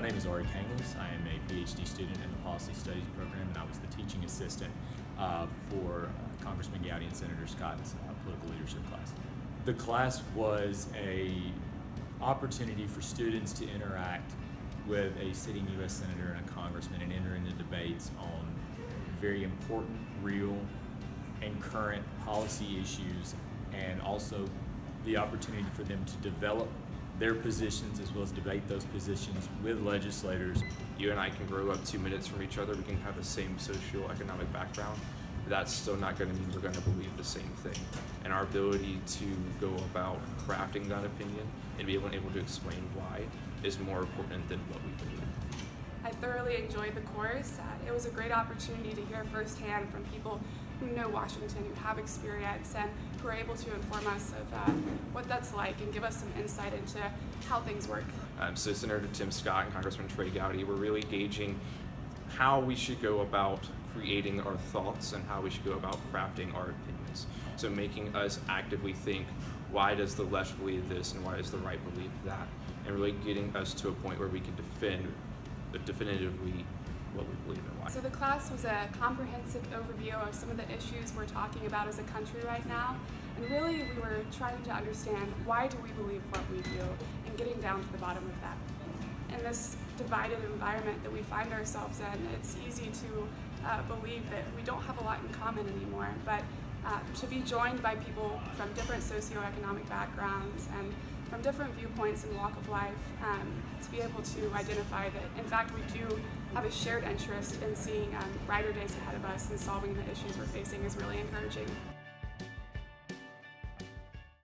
My name is Ari Kangles. I am a PhD student in the Policy Studies program, and I was the teaching assistant for Congressman Gowdy and Senator Scott's political leadership class. The class was an opportunity for students to interact with a sitting U.S. Senator and a Congressman and enter into debates on very important, real, and current policy issues, and also the opportunity for them to develop their positions as well as debate those positions with legislators. You and I can grow up 2 minutes from each other. We can have the same socioeconomic background. That's still not going to mean we're going to believe the same thing. And our ability to go about crafting that opinion and be able to explain why is more important than what we believe. I thoroughly enjoyed the course. It was a great opportunity to hear firsthand from people who know Washington, who have experience, and who are able to inform us of what that's like and give us some insight into how things work. So Senator Tim Scott and Congressman Trey Gowdy were really gauging how we should go about creating our thoughts and how we should go about crafting our opinions. So making us actively think, why does the left believe this and why does the right believe that? And really getting us to a point where we can defend definitively what we believe in. Why. So the class was a comprehensive overview of some of the issues we're talking about as a country right now, and really we were trying to understand why do we believe what we do and getting down to the bottom of that. In this divided environment that we find ourselves in, it's easy to believe that we don't have a lot in common anymore, but to be joined by people from different socioeconomic backgrounds and from different viewpoints and walk of life, to be able to identify that, in fact, we do have a shared interest in seeing brighter days ahead of us and solving the issues we're facing is really encouraging.